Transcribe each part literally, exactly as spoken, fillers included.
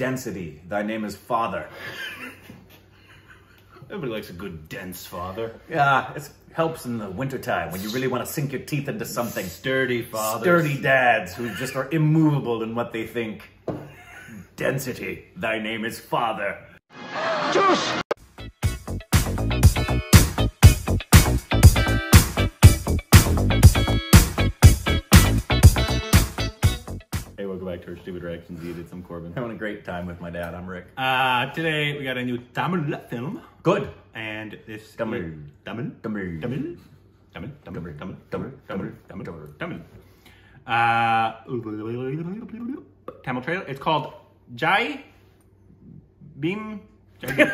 density. Thy name is Father. Everybody likes a good dense father. Yeah, it helps in the wintertime when you really want to sink your teeth into something. Sturdy fathers. Sturdy dads who just are immovable in what they think. Density. Thy name is Father. Just Stupid Reactions, you did some Corbin. Having a great time with my dad. I'm Rick. Uh, today we got a new Tamil film. Good. And this Tamil. Is Tamil. Tamil. Tamil. Tamil. Tamil. Tamil. Tamil. Tamil. Tamil. Tamil. Uh, Tamil trailer. It's called Jai Bhim. Jai Bhim.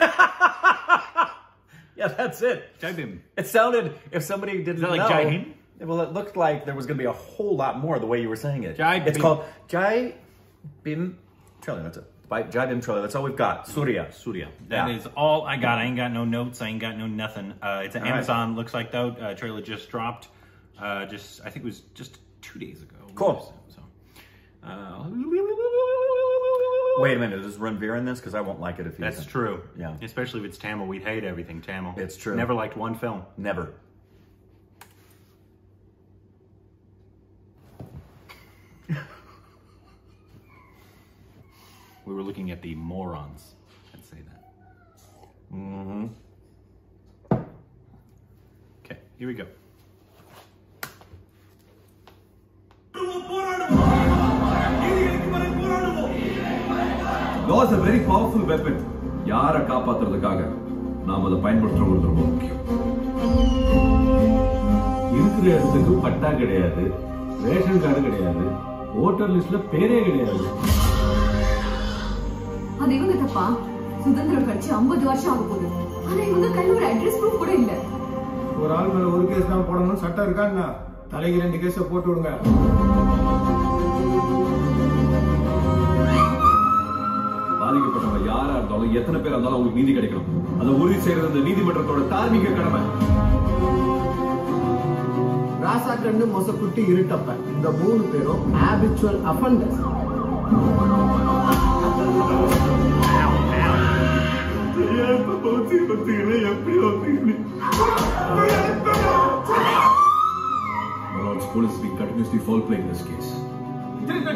Yeah, that's it. Jai Bhim. It sounded, if somebody didn't know. Is that like Jai Bhim? Well, it looked like there was going to be a whole lot more the way you were saying it. Jai Bhim. It's called Jai Bhim trailer. That's it. By Jai Bhim trailer. That's all we've got. Suriya. Suriya. That yeah. is all I got. I ain't got no notes. I ain't got no nothing. Uh, it's an all Amazon. Right. Looks like though. Uh, trailer just dropped. Uh, just I think it was just two days ago. Cool. So, uh, wait a minute. Is Ranveer in this? Because I won't like it if he. That's isn't. True. Yeah. Especially if it's Tamil. We'd hate everything Tamil. It's true. Never liked one film. Never. We were looking at the morons. I'd say that. Mm-hmm. Okay, here we go. Law is a very powerful weapon. Yara kaapatradhukaga naam adha payanpadutradhu mukkiyam. Irukra eduthukku patta kedaiyadhu, ration card kedaiyadhu, voter list la pere kedaiyadhu. They won't tap. Sudandra Kachchi, fifty years ago. And I wonder can your address proof could not. For all my one case now, for one satta irkan na. Thale ki rendu case report udunga. Baadike pattava yaar adala ethana per adala ungalku neethi kedikkum. Adha urvi seiradha the neethi matrathoda tharmika kadama. Rasakandu mosakutti irutappa. The moon pero habitual offenders. Lord's police being continuously foul playing this case. This case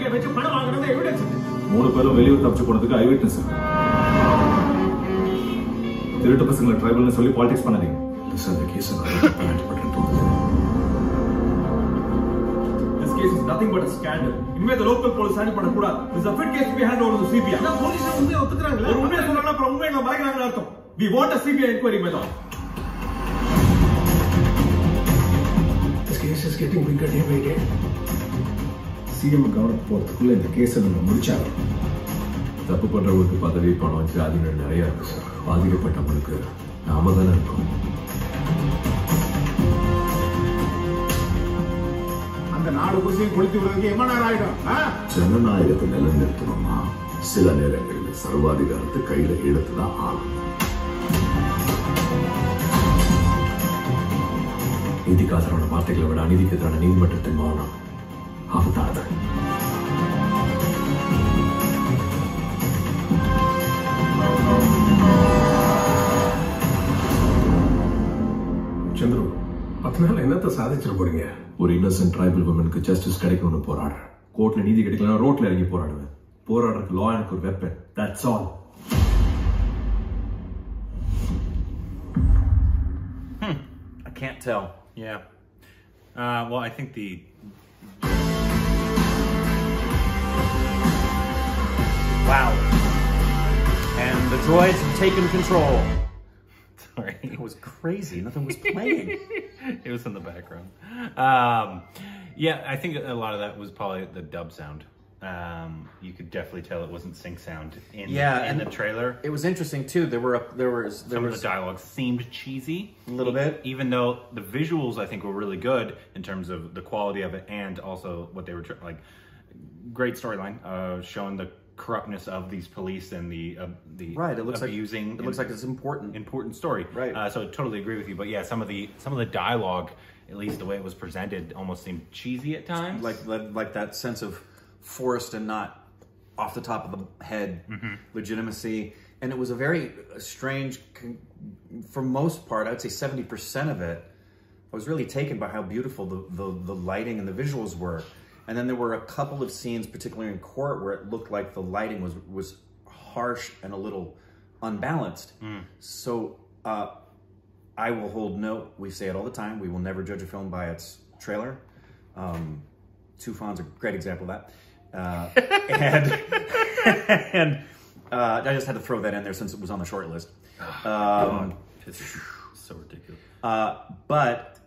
is nothing but a scandal. The local police handle it. This is a fit case to be handed over to the C B I. Police we want a C B I inquiry, my lord. This case is getting bigger day by day. C M government portfolio the case and the Murchal. Tapupata with the Padavi Panon Jadin and Naya, Padipatabuka, Namadan and Pum. And the Nadu political game, and I don't. Chanana, the Nelen Tama, Silanera, Sarvadiga, the Kaila Hidatana. This case is that's all. Hmm. I can't tell. Yeah. Uh, well, I think the... Wow. And the droids have taken control. Sorry. It was crazy. Nothing was playing. It was in the background. Um, yeah, I think a lot of that was probably the dub sound. Um, you could definitely tell it wasn't sync sound in, yeah, in and the trailer. It was interesting too. There were a, there was there some was, of the dialogue seemed cheesy a little bit, even though the visuals I think were really good in terms of the quality of it and also what they were like. Great storyline, uh, showing the corruptness of these police and the uh, the right. It looks abusing. Like, it looks like it's important important story. Right. Uh, so I totally agree with you. But yeah, some of the some of the dialogue, at least the way it was presented, almost seemed cheesy at times. Like like, like that sense of forced and not off the top of the head mm-hmm. legitimacy. And it was a very strange, for most part, I would say seventy percent of it, I was really taken by how beautiful the, the, the lighting and the visuals were. And then there were a couple of scenes, particularly in court, where it looked like the lighting was, was harsh and a little unbalanced. Mm. So uh, I will hold no, we say it all the time, we will never judge a film by its trailer. Um, Tufan's a great example of that. Uh, and and uh, I just had to throw that in there since it was on the short list. Um, God, it's so ridiculous. Uh, but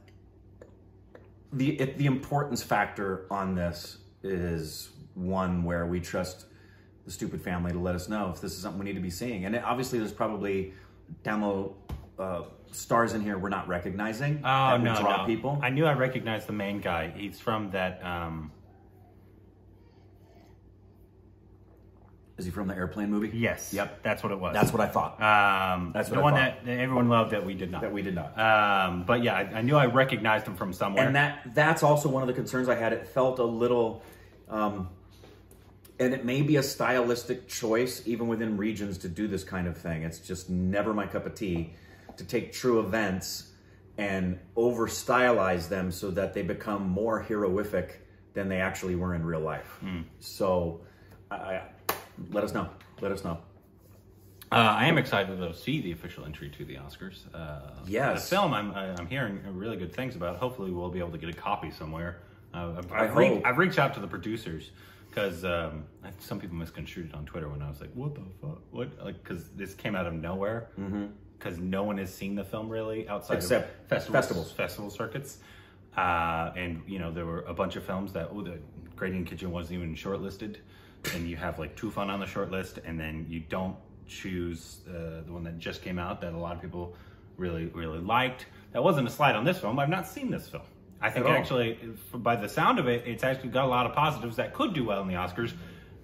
the it, the importance factor on this is one where we trust the stupid family to let us know if this is something we need to be seeing. And it, obviously there's probably demo uh, stars in here we're not recognizing. Oh, no, draw no. people. I knew I recognized the main guy. He's from that... Um... Is he from the airplane movie? Yes. Yep. That's what it was. That's what I thought. Um, that's what the I one thought. that everyone loved that we did not. That we did not. Um, but yeah, I, I knew I recognized him from somewhere. And that that's also one of the concerns I had. It felt a little... Um, and it may be a stylistic choice, even within regions, to do this kind of thing. It's just never my cup of tea to take true events and over-stylize them so that they become more heroic than they actually were in real life. Mm. So, I, I, let us know. Let us know. Uh, I am excited to see the official entry to the Oscars. Uh, yes. The film I'm, I'm hearing really good things about. Hopefully we'll be able to get a copy somewhere. Uh, I've, I've, re I've reached out to the producers. Because um, some people misconstrued it on Twitter when I was like, what the fuck? What? Like, because this came out of nowhere. Because mm-hmm. no one has seen the film really outside Except of festivals, festivals. festival circuits. Uh, and, you know, there were a bunch of films that, oh, the Great Indian Kitchen wasn't even shortlisted. And you have like Tufan on the shortlist, and then you don't choose uh, the one that just came out that a lot of people really, really liked. That wasn't a slide on this film. I've not seen this film. I think actually, by the sound of it, it's actually got a lot of positives that could do well in the Oscars.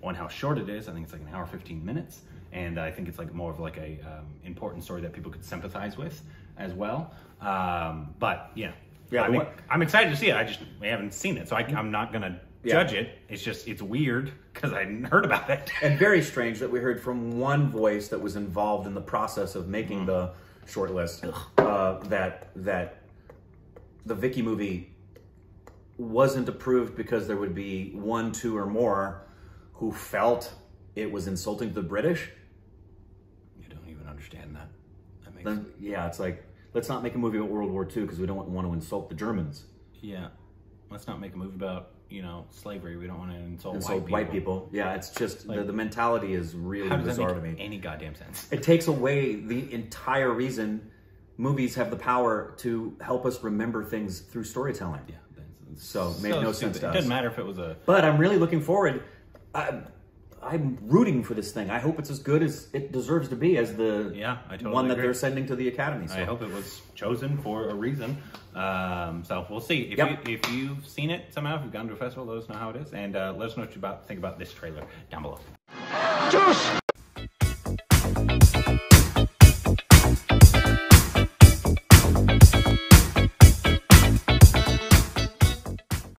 One, how short it is. I think it's like an hour, fifteen minutes. And I think it's like more of like a um, important story that people could sympathize with as well. Um, but yeah, yeah I mean, I'm excited to see it. I just I haven't seen it. So I, I'm not going to yeah. judge it. It's just, it's weird because I hadn't heard about it. And very strange that we heard from one voice that was involved in the process of making mm. the shortlist uh, that, that, the Vicky movie wasn't approved because there would be one, two, or more who felt it was insulting to the British. You don't even understand that. That makes then, yeah, it's like, let's not make a movie about World War Two because we don't want to insult the Germans. Yeah. Let's not make a movie about, you know, slavery. We don't want to insult, insult white people. white people. Yeah, it's just, like, the, the mentality is really bizarre to me. Any goddamn sense. It takes away the entire reason movies have the power to help us remember things through storytelling. Yeah, so it made so no stupid. sense to us. It doesn't matter if it was a... But I'm really looking forward. I, I'm rooting for this thing. I hope it's as good as it deserves to be as the yeah, I totally one agree. that they're sending to the Academy. So. I hope it was chosen for a reason. Um, so we'll see. If, yep. you, if you've seen it somehow, if you've gone to a festival, let us know how it is. And uh, let us know what you about, think about this trailer down below. Juice!